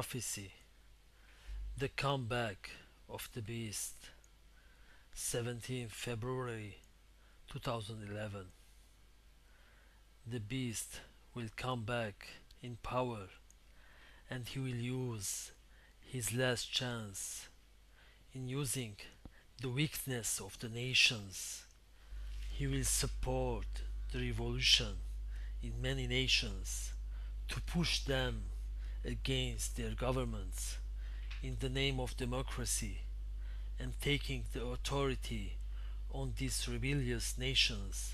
prophecy, the comeback of the beast, 17 February 2011. The beast will come back in power, and he will use his last chance in using the weakness of the nations. He will support the revolution in many nations to push them against their governments in the name of democracy, and taking the authority on these rebellious nations,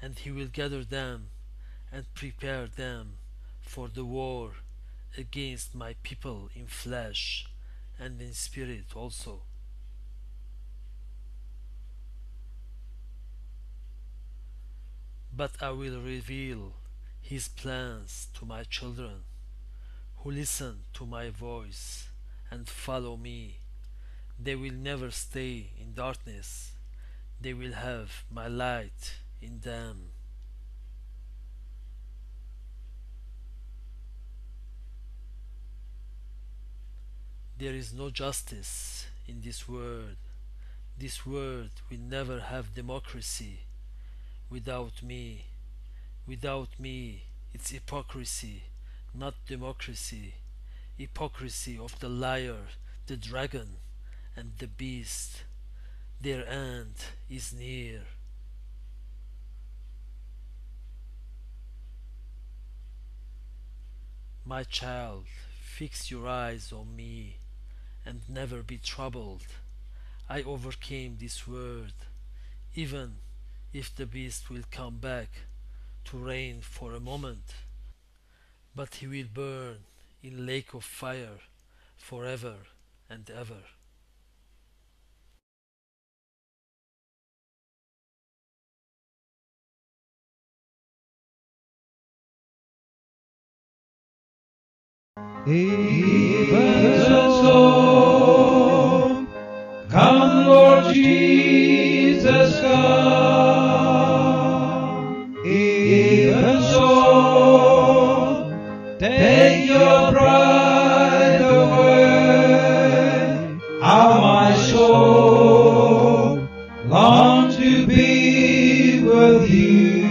and he will gather them and prepare them for the war against my people in flesh and in spirit also. But I will reveal his plans to my children, who listen to my voice and follow me. They will never stay in darkness. They will have my light in them. There is no justice in this world. This world will never have democracy. Without me, it's hypocrisy, not democracy. Hypocrisy of the liar, the dragon, and the beast. Their end is near. My child, fix your eyes on me, and never be troubled. I overcame this world, even if the beast will come back to reign for a moment, but he will burn in lake of fire forever and ever. Even so, come Lord Jesus, come. Even so, take your pride away. How my soul longs to be with you,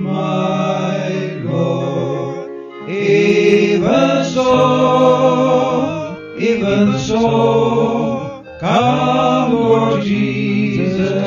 my Lord. Even so, come Lord Jesus.